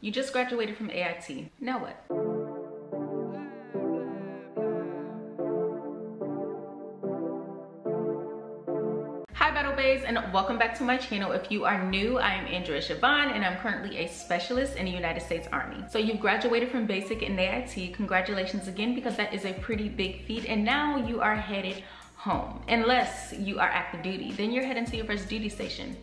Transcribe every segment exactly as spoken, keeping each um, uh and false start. You just graduated from A I T. Now what? Hi Battle Bays, and welcome back to my channel. If you are new, I am Andreashavon, and I'm currently a specialist in the United States Army. So you've graduated from basic and A I T. Congratulations again, because that is a pretty big feat, and now you are headed home. Unless you are active duty, then you're heading to your first duty station.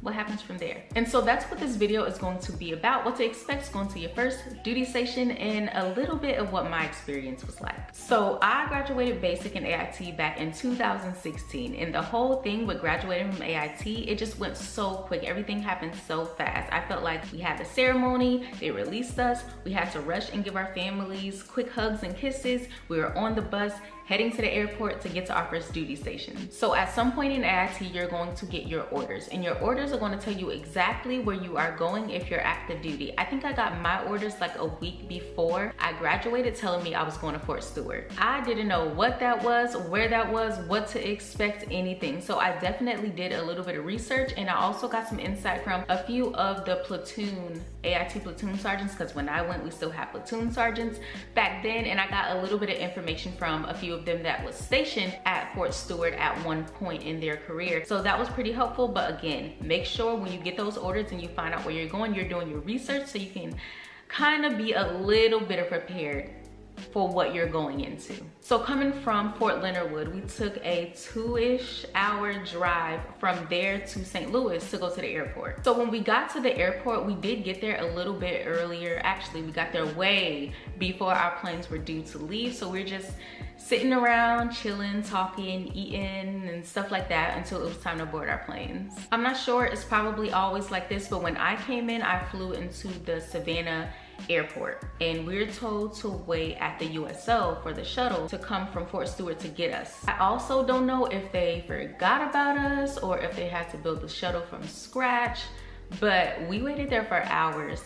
What happens from there? And so that's what this video is going to be about, what to expect going to your first duty station, and a little bit of what my experience was like. So I graduated basic and A I T back in two thousand sixteen, and the whole thing with graduating from A I T, it just went so quick. Everything happened so fast. I felt like we had the ceremony, they released us, we had to rush and give our families quick hugs and kisses, we were on the bus, heading to the airport to get to our first duty station. So at some point in A I T, you're going to get your orders, and your orders are going to tell you exactly where you are going if you're active duty. I think I got my orders like a week before I graduated, telling me I was going to Fort Stewart. I didn't know what that was, where that was, what to expect, anything. So I definitely did a little bit of research, and I also got some insight from a few of the platoon, A I T platoon sergeants, because when I went, we still had platoon sergeants back then, and I got a little bit of information from a few of them that was stationed at Fort Stewart at one point in their career. So that was pretty helpful. But again, make sure when you get those orders and you find out where you're going, you're doing your research so you can kind of be a little bit of prepared for what you're going into. So coming from Fort Leonard Wood, we took a two-ish hour drive from there to Saint Louis to go to the airport. So when we got to the airport, we did get there a little bit earlier. Actually, we got there way before our planes were due to leave. So we're just sitting around, chilling, talking, eating, and stuff like that until it was time to board our planes. I'm not sure, it's probably always like this, but when I came in, I flew into the Savannah airport, and we're told to wait at the U S O for the shuttle to come from Fort Stewart to get us. I also don't know if they forgot about us or if they had to build the shuttle from scratch, but we waited there for hours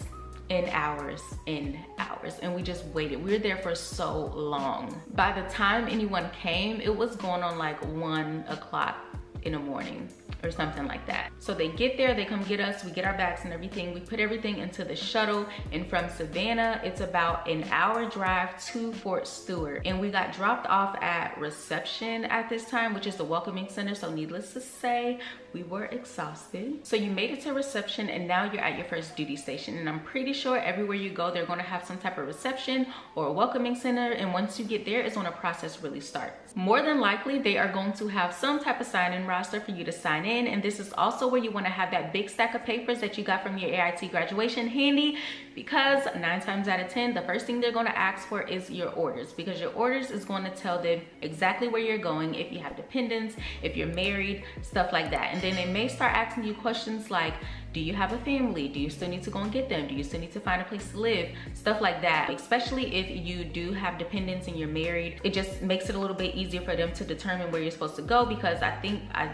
and hours and hours, and we just waited. We were there for so long. By the time anyone came, it was going on like one o'clock in the morning or something like that. So they get there, they come get us, we get our bags and everything, we put everything into the shuttle, and from Savannah, it's about an hour drive to Fort Stewart. And we got dropped off at reception at this time, which is the welcoming center. So needless to say, we were exhausted. So you made it to reception, and now you're at your first duty station. And I'm pretty sure everywhere you go, they're gonna have some type of reception or a welcoming center. And once you get there is when a process really starts. More than likely, they are going to have some type of sign-in roster for you to sign in. And this is also where you want to have that big stack of papers that you got from your A I T graduation handy, because nine times out of ten, the first thing they're going to ask for is your orders, because your orders is going to tell them exactly where you're going, if you have dependents, if you're married, stuff like that. And then they may start asking you questions like, do you have a family? Do you still need to go and get them? Do you still need to find a place to live? Stuff like that. Especially if you do have dependents and you're married, it just makes it a little bit easier for them to determine where you're supposed to go, because I think I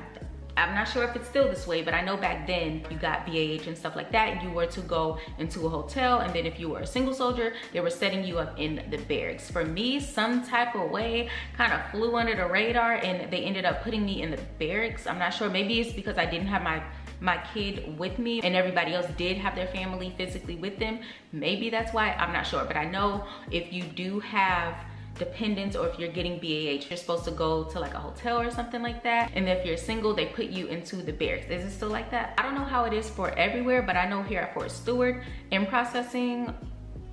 I'm not sure if it's still this way, but I know back then you got B A H and stuff like that. You were to go into a hotel, and then if you were a single soldier, they were setting you up in the barracks. For me, some type of way kind of flew under the radar, and they ended up putting me in the barracks. I'm not sure, maybe it's because I didn't have my my kid with me and everybody else did have their family physically with them. Maybe that's why, I'm not sure. But I know if you do have dependents or if you're getting B A H, you're supposed to go to like a hotel or something like that, and if you're single, they put you into the barracks. Is it still like that? I don't know how it is for everywhere, but I know here at Fort Stewart in processing,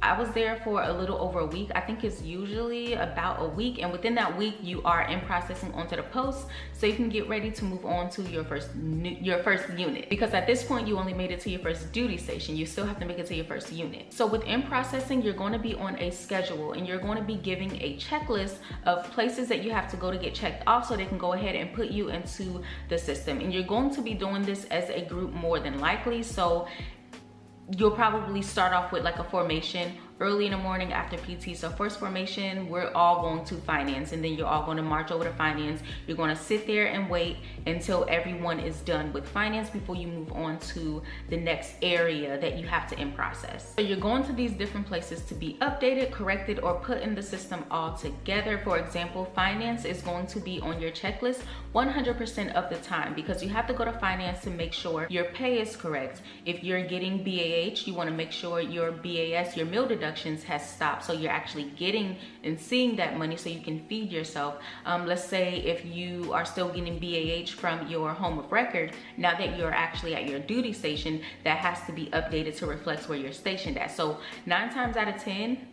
I was there for a little over a week. I think it's usually about a week, and within that week you are in processing onto the post, so you can get ready to move on to your first your first unit, because at this point you only made it to your first duty station. You still have to make it to your first unit. So within processing, you're going to be on a schedule, and you're going to be giving a checklist of places that you have to go to get checked off so they can go ahead and put you into the system. And you're going to be doing this as a group more than likely, so you'll probably start off with like a formation early in the morning after P T. So first formation, we're all going to finance, and then you're all going to march over to finance. You're going to sit there and wait until everyone is done with finance before you move on to the next area that you have to in process. So you're going to these different places to be updated, corrected, or put in the system all together. For example, finance is going to be on your checklist one hundred percent of the time, because you have to go to finance to make sure your pay is correct. If you're getting B A H, you want to make sure your B A S, your meal deductions, has stopped, so you're actually getting and seeing that money so you can feed yourself. Um, let's say if you are still getting B A H from your home of record, now that you're actually at your duty station, that has to be updated to reflect where you're stationed at. So nine times out of ten,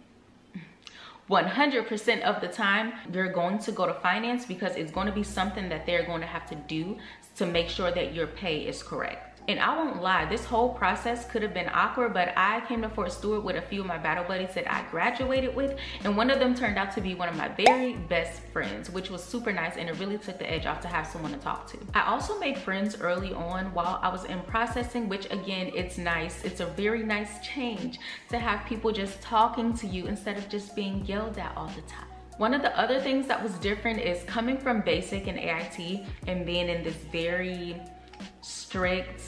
one hundred percent of the time, you're going to go to finance, because it's going to be something that they're going to have to do to make sure that your pay is correct. And I won't lie, this whole process could have been awkward, but I came to Fort Stewart with a few of my battle buddies that I graduated with, and one of them turned out to be one of my very best friends, which was super nice, and it really took the edge off to have someone to talk to. I also made friends early on while I was in processing, which again, it's nice. It's a very nice change to have people just talking to you instead of just being yelled at all the time. One of the other things that was different is coming from basic and A I T and being in this very strict,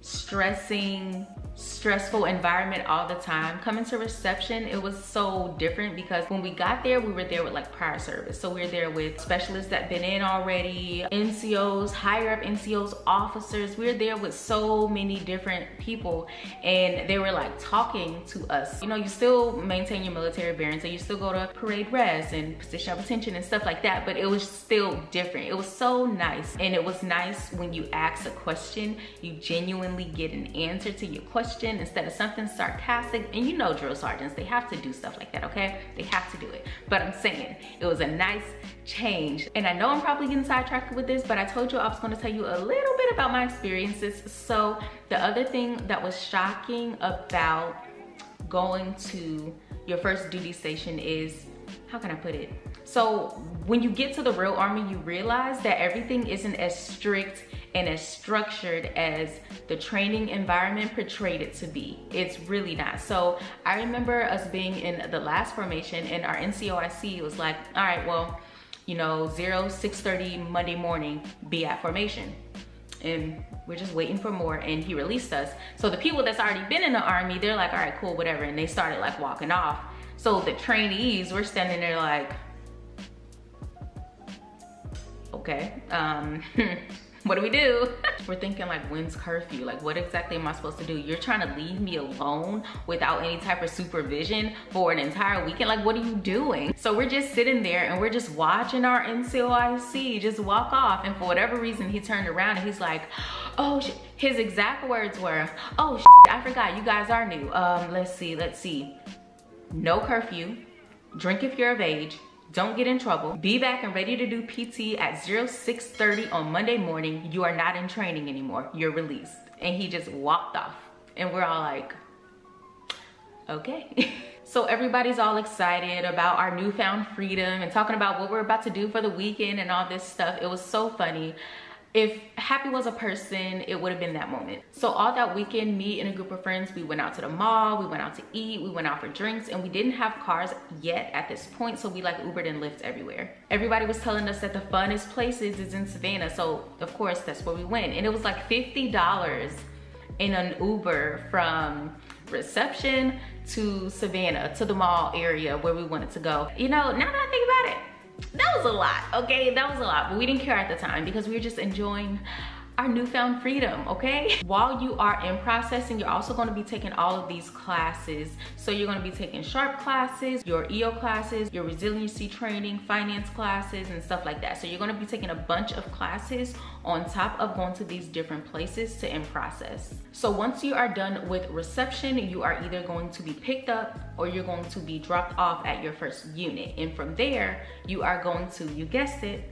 stressing, stressful environment all the time. Coming to reception, it was so different, because when we got there, we were there with like prior service. So we were there with specialists that been in already, N C Os, higher up N C Os, officers. We were there with so many different people, and they were like talking to us. You know, you still maintain your military bearing, so you still go to parade rest and position of attention and stuff like that, but it was still different. It was so nice. And it was nice when you ask a question, you genuinely get an answer to your question, instead of something sarcastic. And you know, drill sergeants, they have to do stuff like that, okay? They have to do it. But I'm saying, it was a nice change. And I know I'm probably getting sidetracked with this, but I told you I was going to tell you a little bit about my experiences. So the other thing that was shocking about going to your first duty station is, how can I put it? So when you get to the real army, you realize that everything isn't as strict and as structured as the training environment portrayed it to be. It's really not. So I remember us being in the last formation, and our N C O I C was like, all right, well, you know, zero six thirty Monday morning, be at formation. And we're just waiting for more, and he released us. So the people that's already been in the army, they're like, all right, cool, whatever. And they started like walking off. So the trainees were standing there like, okay, um, what do we do? We're thinking like, when's curfew? Like, what exactly am I supposed to do? You're trying to leave me alone without any type of supervision for an entire weekend? Like, what are you doing? So we're just sitting there and we're just watching our N C O I C just walk off. And for whatever reason, he turned around and he's like, oh, sh his exact words were, oh, sh I forgot, you guys are new. Um, let's see, let's see. No curfew, drink if you're of age, don't get in trouble, be back and ready to do P T at zero six thirty on Monday morning. You are not in training anymore, you're released. And he just walked off, and we're all like, okay. So everybody's all excited about our newfound freedom and talking about what we're about to do for the weekend and all this stuff. It was so funny. If Happy was a person, it would have been that moment. So all that weekend, me and a group of friends, we went out to the mall, we went out to eat, we went out for drinks, and we didn't have cars yet at this point, so we like Ubered and Lyft everywhere. Everybody was telling us that the funnest places is in Savannah, so of course that's where we went. And it was like fifty dollars in an Uber from reception to Savannah, to the mall area where we wanted to go. You know, now that I think about it, that was a lot, okay? That was a lot, but we didn't care at the time because we were just enjoying our newfound freedom, okay? While you are in processing, you're also gonna be taking all of these classes. So you're gonna be taking SHARP classes, your E O classes, your resiliency training, finance classes, and stuff like that. So you're gonna be taking a bunch of classes on top of going to these different places to in process. So once you are done with reception, you are either going to be picked up or you're going to be dropped off at your first unit. And from there, you are going to, you guessed it,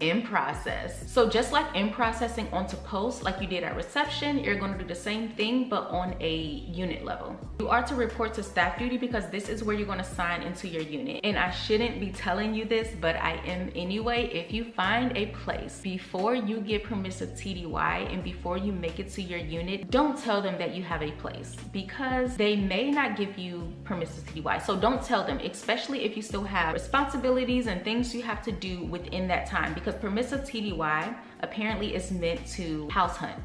in process. So just like in processing onto post, like you did at reception, you're going to do the same thing but on a unit level. You are to report to staff duty because this is where you're going to sign into your unit. And I shouldn't be telling you this, but I am anyway. If you find a place before you get permissive T D Y and before you make it to your unit, don't tell them that you have a place because they may not give you permissive T D Y. So don't tell them, especially if you still have responsibilities and things you have to do within that time, because because permissive T D Y apparently is meant to house hunt.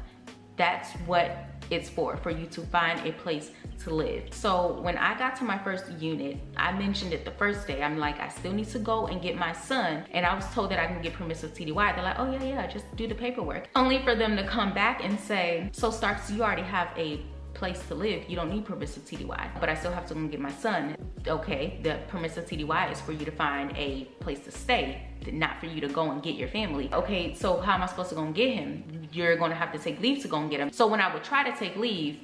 That's what it's for, for you to find a place to live. So when I got to my first unit, I mentioned it the first day. I'm like, I still need to go and get my son. And I was told that I can get permissive T D Y. They're like, oh yeah, yeah, just do the paperwork. Only for them to come back and say, so Starks, you already have a place to live. You don't need permissive T D Y. But I still have to go and get my son. Okay, the permissive T D Y is for you to find a place to stay, not for you to go and get your family. Okay, so how am I supposed to go and get him? You're gonna have to take leave to go and get him. So when I would try to take leave,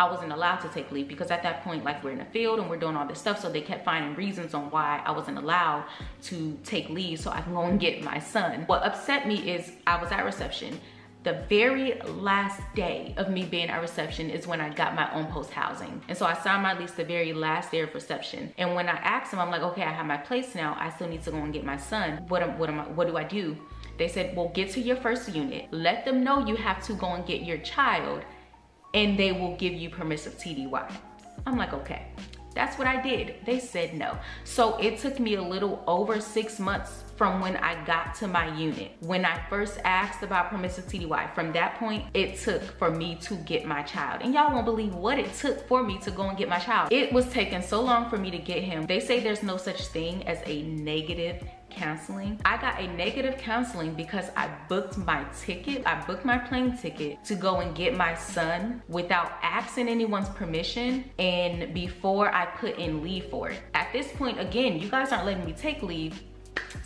I wasn't allowed to take leave because at that point, like, we're in the field and we're doing all this stuff. So they kept finding reasons on why I wasn't allowed to take leave so I can go and get my son. What upset me is I was at reception. The very last day of me being at reception is when I got my own post housing. And so I signed my lease the very last day of reception. And when I asked them, I'm like, okay, I have my place now. I still need to go and get my son. What am, what am I, what do I do? They said, well, get to your first unit. Let them know you have to go and get your child and they will give you permissive T D Y. I'm like, okay, that's what I did. They said no. So it took me a little over six months from when I got to my unit. When I first asked about permissive T D Y, from that point, it took for me to get my child. And y'all won't believe what it took for me to go and get my child. It was taking so long for me to get him. They say there's no such thing as a negative counseling. I got a negative counseling because I booked my ticket. I booked my plane ticket to go and get my son without asking anyone's permission and before I put in leave for it. At this point, again, you guys aren't letting me take leave.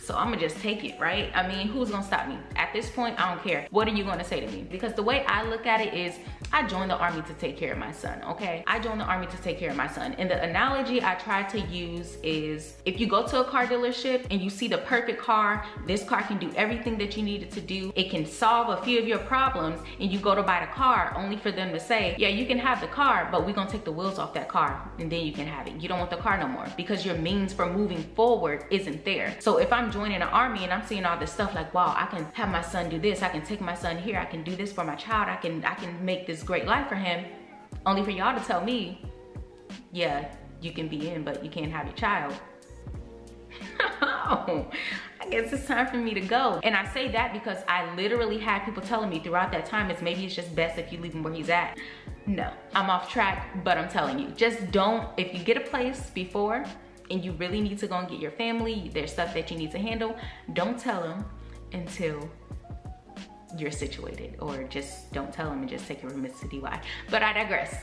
So I'm gonna just take it, right? I mean, who's gonna stop me? At this point, I don't care. What are you gonna say to me? Because the way I look at it is, I joined the Army to take care of my son, okay? I joined the Army to take care of my son. And the analogy I try to use is, if you go to a car dealership and you see the perfect car, this car can do everything that you need it to do. It can solve a few of your problems, and you go to buy the car only for them to say, yeah, you can have the car, but we're gonna take the wheels off that car, and then you can have it. You don't want the car no more because your means for moving forward isn't there. So if I'm joining the Army and I'm seeing all this stuff like, wow, I can have my son do this, I can take my son here, I can do this for my child, I can, I can make this great life for him, only for y'all to tell me, yeah, you can be in, but you can't have your child. I guess it's time for me to go. And I say that because I literally had people telling me throughout that time, it's maybe it's just best if you leave him where he's at. No, I'm off track, but I'm telling you, just don't. If you get a place before and you really need to go and get your family, there's stuff that you need to handle, don't tell them until you're situated, or just don't tell them and just take your permissive T D Y. But I digress.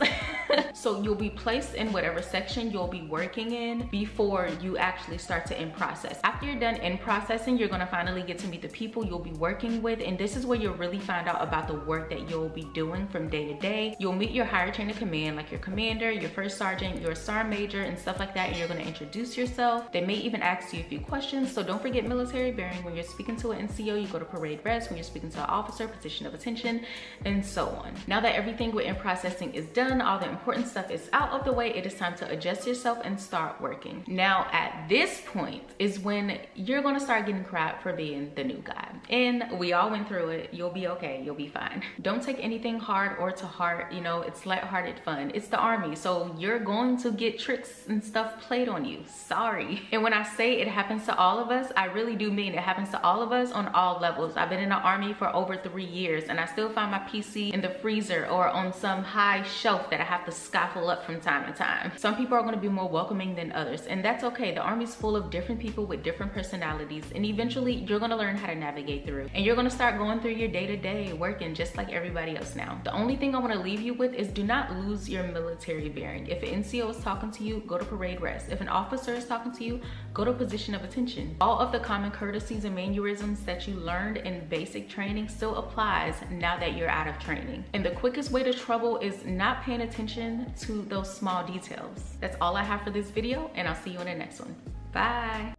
So you'll be placed in whatever section you'll be working in before you actually start to in-process. After you're done in-processing, you're gonna finally get to meet the people you'll be working with, and this is where you'll really find out about the work that you'll be doing from day to day. You'll meet your higher chain of command, like your commander, your first sergeant, your sergeant major, and stuff like that, and you're gonna introduce yourself. They may even ask you a few questions, so don't forget military bearing. When you're speaking to an N C O, you go to parade rest. When you're speaking to an officer, position of attention, and so on. Now that everything within processing is done, all the important stuff is out of the way, it is time to adjust yourself and start working. Now at this point is when you're gonna start getting crap for being the new guy. And we all went through it. You'll be okay, you'll be fine. Don't take anything hard or to heart, you know, it's lighthearted fun. It's the Army, so you're going to get tricks and stuff played on you, sorry. And when I say it happens to all of us, I really do mean it happens to all of us on all levels. I've been in the Army for over over three years and I still find my P C in the freezer or on some high shelf that I have to scuffle up from time to time. Some people are going to be more welcoming than others, and that's okay. The Army's full of different people with different personalities, and eventually you're going to learn how to navigate through, and you're going to start going through your day-to-day working just like everybody else now. The only thing I want to leave you with is do not lose your military bearing. If an N C O is talking to you, go to parade rest. If an officer is talking to you, go to position of attention. All of the common courtesies and mannerisms that you learned in basic training still applies now that you're out of training. And the quickest way to trouble is not paying attention to those small details. That's all I have for this video, and I'll see you in the next one. Bye.